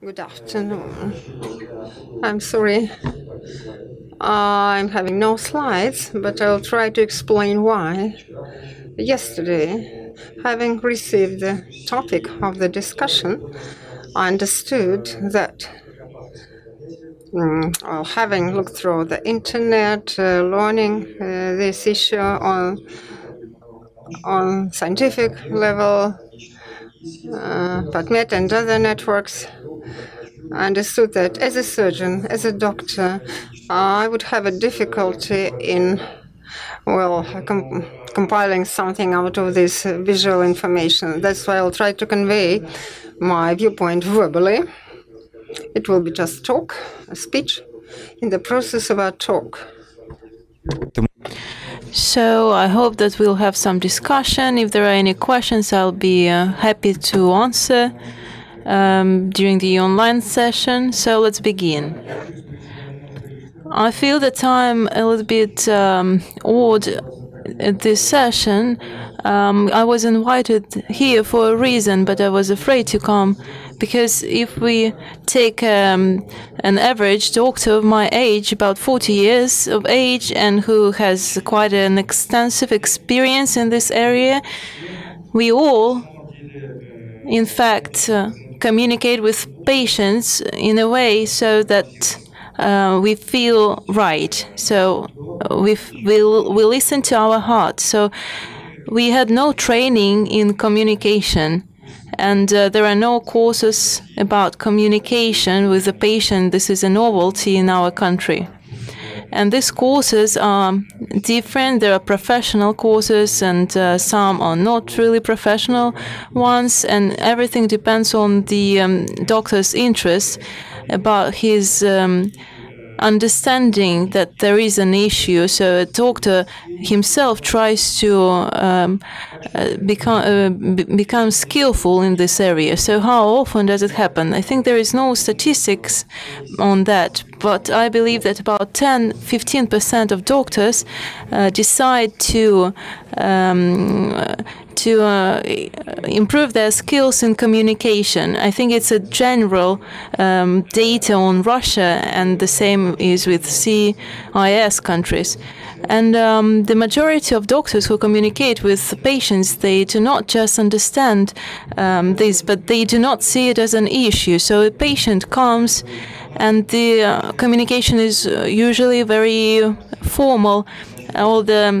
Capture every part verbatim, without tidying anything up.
Good afternoon. I'm sorry, I'm having no slides, but I'll try to explain why. Yesterday, having received the topic of the discussion, I understood that um, having looked through the internet, uh, learning uh, this issue on, on scientific level, uh, PubMed and other networks, I understood that as a surgeon, as a doctor, I would have a difficulty in, well, com compiling something out of this visual information. That's why I'll try to convey my viewpoint verbally. It will be just talk, a speech, in the process of our talk. So I hope that we'll have some discussion. If there are any questions, I'll be uh, happy to answer Um, during the online session. So let's begin. I feel that I'm a little bit um, odd at this session. Um, I was invited here for a reason, but I was afraid to come, because if we take um, an average doctor of my age, about forty years of age, and who has quite an extensive experience in this area, we all, in fact, uh, communicate with patients in a way so that uh, we feel right. So we we we listen to our heart. So we had no training in communication, and uh, there are no courses about communication with the patient. This is a novelty in our country, and these courses are different. There are professional courses, and uh, some are not really professional ones, and everything depends on the um, doctor's interest about his um, understanding that there is an issue. So a doctor himself tries to um, uh, become uh, b become skillful in this area. So how often does it happen? I think there is no statistics on that, but I believe that about ten to fifteen percent of doctors uh, decide to um, to uh, improve their skills in communication. I think it's a general um, data on Russia, and the same is with C I S countries. And um, the majority of doctors who communicate with patients, they do not just understand um, this, but they do not see it as an issue. So a patient comes, and the uh, communication is usually very formal. All the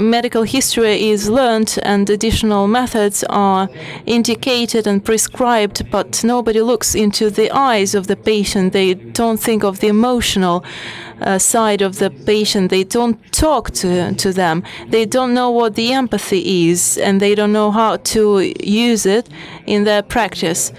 medical history is learned, and additional methods are indicated and prescribed, but nobody looks into the eyes of the patient. They don't think of the emotional uh, side of the patient. They don't talk to, to them. They don't know what the empathy is, and they don't know how to use it in their practice.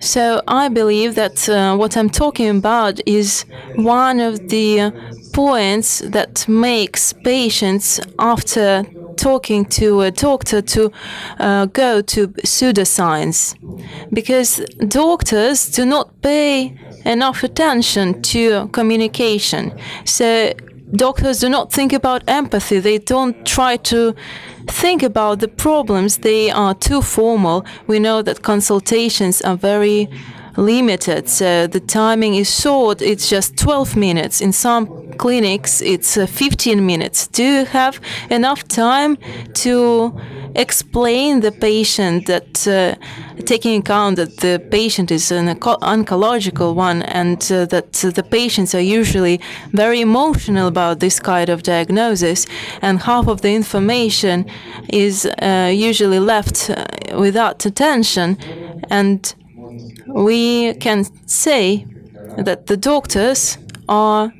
So I believe that uh, what I'm talking about is one of the points that makes patients, after talking to a doctor, to uh, go to pseudoscience, because doctors do not pay enough attention to communication. So doctors do not think about empathy. They don't try to think about the problems. They are too formal. We know that consultations are very limited. So the timing is short. It's just twelve minutes. In some clinics, it's uh, fifteen minutes. Do you have enough time to explain the patient that, uh, taking account that the patient is an oncological one, and uh, that uh, the patients are usually very emotional about this kind of diagnosis, and half of the information is uh, usually left uh, without attention. And we can say that the doctors are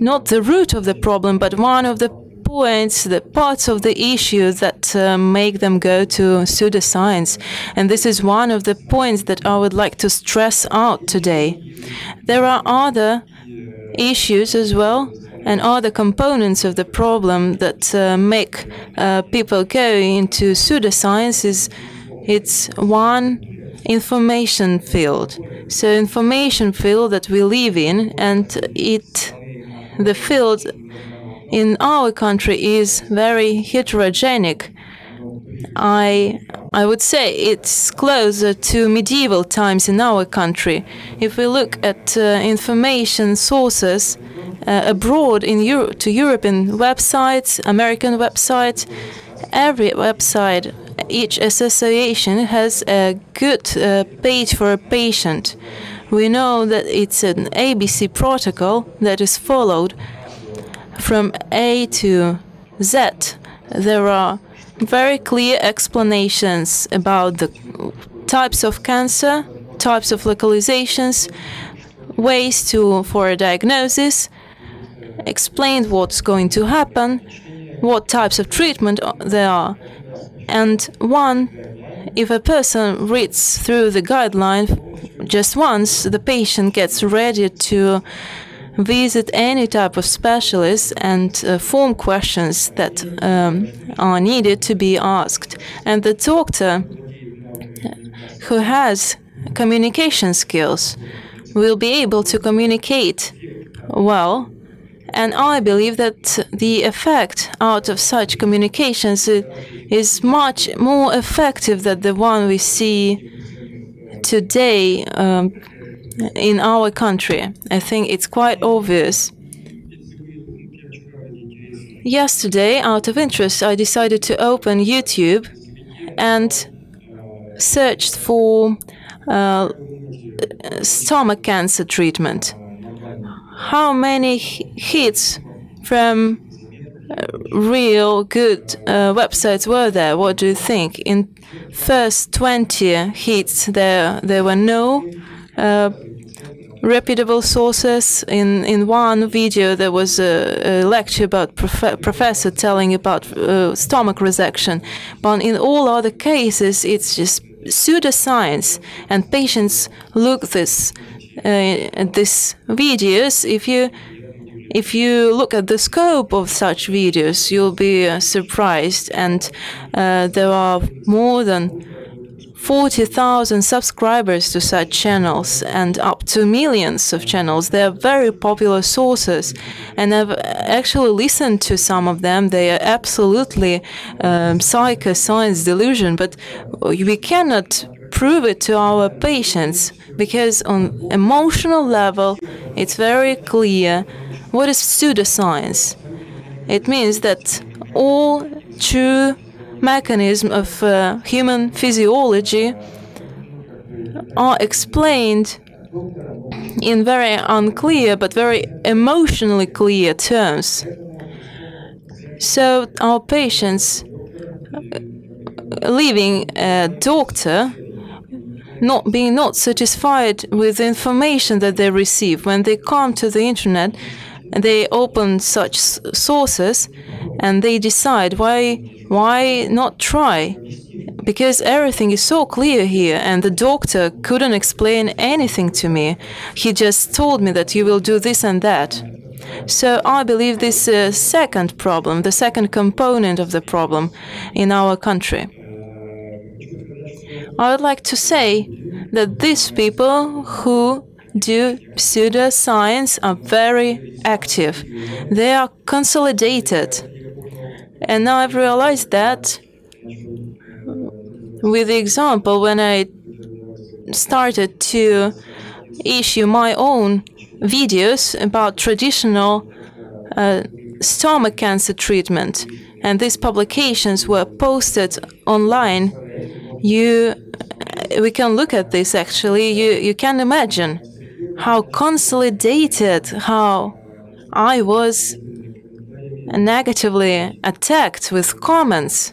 not the root of the problem, but one of the points, the parts of the issue that uh, make them go to pseudoscience. And this is one of the points that I would like to stress out today. There are other issues as well, and other components of the problem that uh, make uh, people go into pseudoscience. Is it's one information field. So information field that we live in, and it, the field in our country is very heterogeneous. I I would say it's closer to medieval times in our country. If we look at uh, information sources uh, abroad in Euro to European websites, American websites, every website, each association has a good uh, page for a patient. We know that it's an A B C protocol that is followed from A to Z. There are very clear explanations about the types of cancer, types of localizations, ways to for a diagnosis, explained what's going to happen, what types of treatment there are. And one, if a person reads through the guideline just once, the patient gets ready to visit any type of specialist and uh, form questions that um, are needed to be asked. And the doctor who has communication skills will be able to communicate well. And I believe that the effect out of such communications is much more effective than the one we see today um, in our country. I think it's quite obvious. Yesterday, out of interest, I decided to open YouTube and searched for uh, stomach cancer treatment. How many hits from real good uh, websites were there? What do you think? In first twenty hits, there there were no uh, reputable sources. In in one video, there was a, a lecture about prof professor telling about uh, stomach resection. But in all other cases, it's just pseudoscience, and patients look this. Uh, these videos, if you if you look at the scope of such videos, you'll be uh, surprised. And uh, there are more than forty thousand subscribers to such channels and up to millions of channels. They are very popular sources, and I've actually listened to some of them. They are absolutely um, psychoscience delusion, but we cannot prove it to our patients, because on emotional level it's very clear what is pseudoscience. It means that all true mechanisms of uh, human physiology are explained in very unclear but very emotionally clear terms. So our patients, leaving a doctor, not being not satisfied with the information that they receive. When they come to the internet, they open such sources and they decide why why not try, because everything is so clear here. And the doctor couldn't explain anything to me. He just told me that you will do this and that. So I believe this uh, second problem, the second component of the problem in our country. I would like to say that these people who do pseudoscience are very active. They are consolidated. And now I've realized that with the example when I started to issue my own videos about traditional uh, stomach cancer treatment, and these publications were posted online. You, we can look at this actually. You, you can imagine how consolidated, how I was negatively attacked with comments.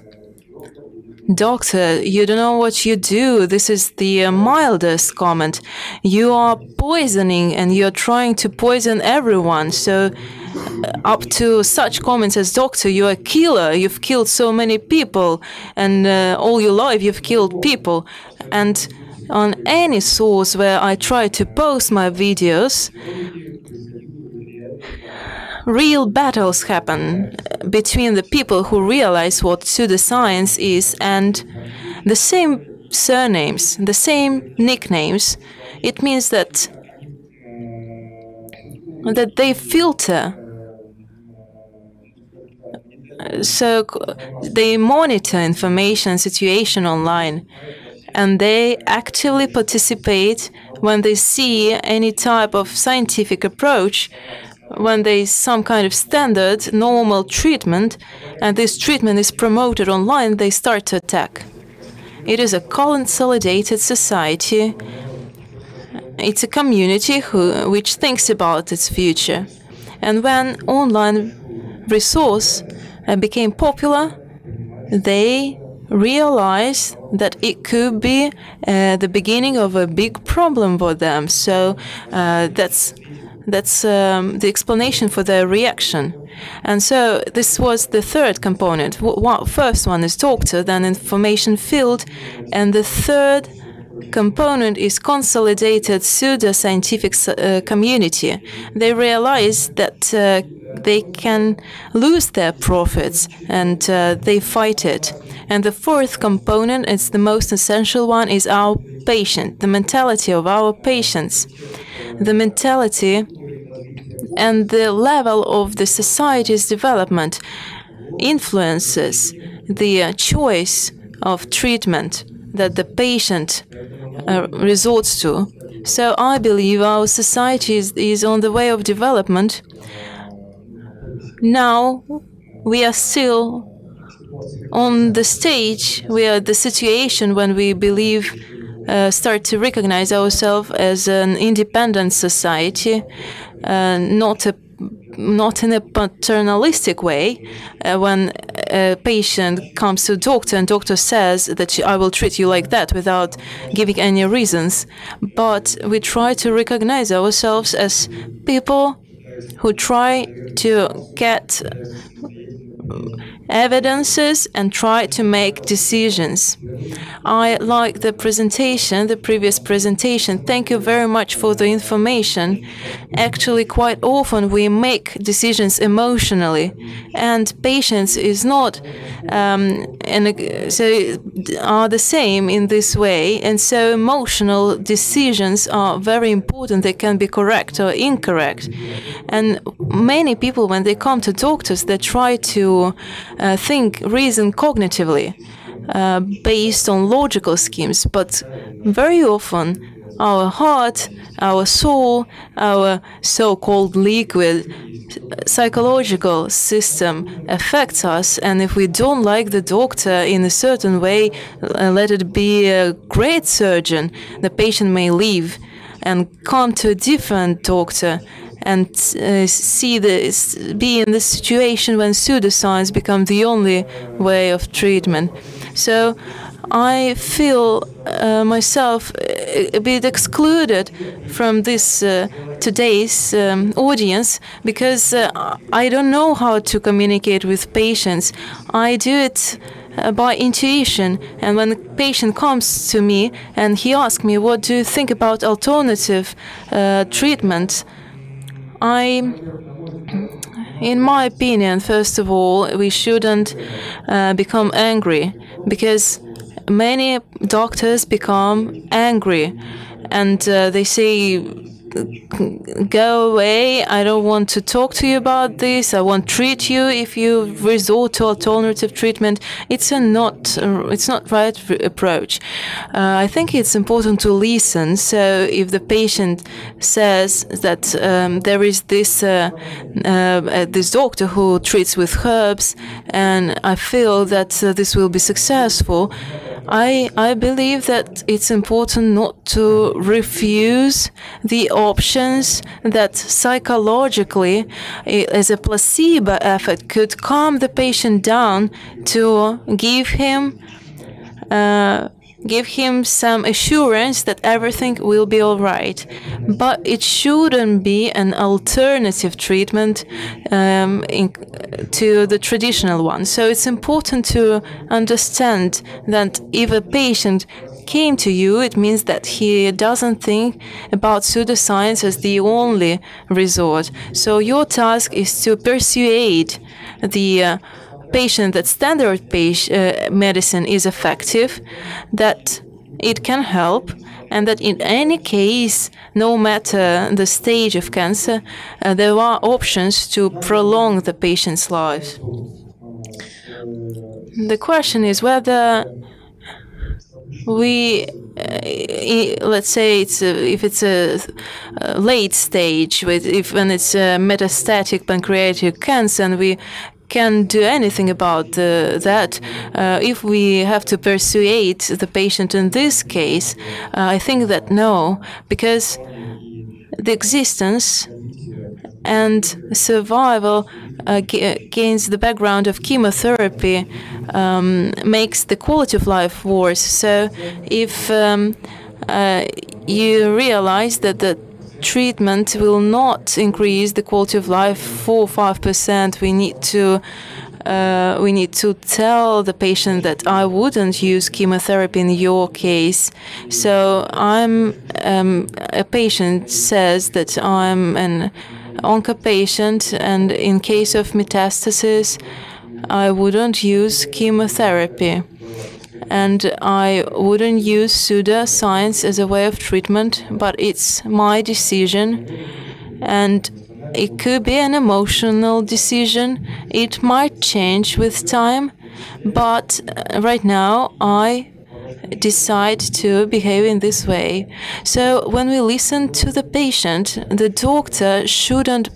Doctor, you don't know what you do. This is the mildest comment. You are poisoning, and you're trying to poison everyone. So up to such comments as, doctor, you're a killer. You've killed so many people, and uh, all your life you've killed people. And on any source where I try to post my videos, real battles happen between the people who realize what pseudoscience is, and the same surnames, the same nicknames. It means that that they filter So they monitor information situation online, and they actively participate when they see any type of scientific approach, when there is some kind of standard, normal treatment, and this treatment is promoted online, they start to attack. It is a consolidated society. It's a community who, which thinks about its future. And when online resource became popular, they realized that it could be uh, the beginning of a big problem for them. So uh, that's That's um, the explanation for their reaction. And so this was the third component. W one, first one is doctor, then information field, and the third component is consolidated pseudo-scientific uh, community. They realize that uh, they can lose their profits, and uh, they fight it. And the fourth component, it's the most essential one, is our patient, the mentality of our patients. The mentality and the level of the society's development influences the choice of treatment that the patient uh, resorts to. So I believe our society is, is on the way of development. Now we are still on the stage, we are the situation when we believe Uh, start to recognize ourselves as an independent society, uh, not a, not in a paternalistic way. Uh, when a patient comes to doctor and doctor says that I will treat you like that without giving any reasons, but we try to recognize ourselves as people who try to get evidences and try to make decisions. I like the presentation, the previous presentation. Thank you very much for the information. Actually, quite often we make decisions emotionally, and patience is not um, and so are the same in this way. And so emotional decisions are very important. They can be correct or incorrect. And many people, when they come to doctors, they try to Uh, think, reason cognitively, uh, based on logical schemes, but very often our heart, our soul, our so-called liquid psychological system affects us, and if we don't like the doctor in a certain way, uh, let it be a great surgeon, the patient may leave and come to a different doctor, and uh, see this, be in this situation when pseudoscience becomes the only way of treatment. So I feel uh, myself a bit excluded from this uh, today's um, audience, because uh, I don't know how to communicate with patients. I do it uh, by intuition, and when a patient comes to me and he asks me, what do you think about alternative uh, treatment? I, in my opinion, first of all, we shouldn't uh, become angry, because many doctors become angry and uh, they say, go away, I don't want to talk to you about this, I won't treat you if you resort to alternative treatment. It's a not, it's not right approach. Uh, I think it's important to listen. So if the patient says that um, there is this uh, uh, this doctor who treats with herbs, and I feel that uh, this will be successful, I, I believe that it's important not to refuse the options that psychologically, as a placebo effect, could calm the patient down to give him uh, give him some assurance that everything will be all right. But it shouldn't be an alternative treatment um, in, to the traditional one. So it's important to understand that if a patient came to you, it means that he doesn't think about pseudoscience as the only resort. So your task is to persuade the uh, patient that standard page, uh, medicine is effective, that it can help, and that in any case, no matter the stage of cancer, uh, there are options to prolong the patient's life. The question is whether we, uh, let's say, it's a, if it's a, a late stage, with, if when it's a metastatic pancreatic cancer, and we can do anything about uh, that, uh, if we have to persuade the patient in this case, uh, I think that no, because the existence and survival uh, against the background of chemotherapy um, makes the quality of life worse. So if um, uh, you realize that the treatment will not increase the quality of life for five percent, we need to uh, we need to tell the patient that I wouldn't use chemotherapy in your case. So I'm um, a patient says that I'm an onco patient, and in case of metastasis I wouldn't use chemotherapy, and I wouldn't use pseudoscience as a way of treatment, but it's my decision, and it could be an emotional decision. It might change with time, but right now I decide to behave in this way. So when we listen to the patient, the doctor shouldn't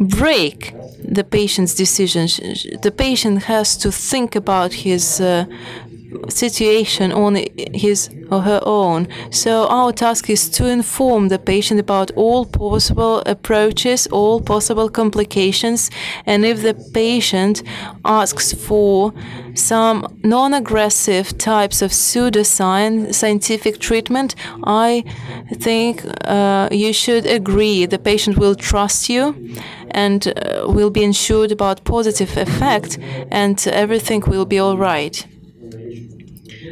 break the patient's decision. The patient has to think about his uh, situation on his or her own. So our task is to inform the patient about all possible approaches, all possible complications, and if the patient asks for some non-aggressive types of pseudoscience scientific treatment, I think uh, you should agree. The patient will trust you and uh, will be ensured about positive effect, and everything will be all right.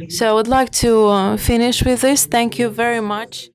So I would like to uh, finish with this. Thank you very much.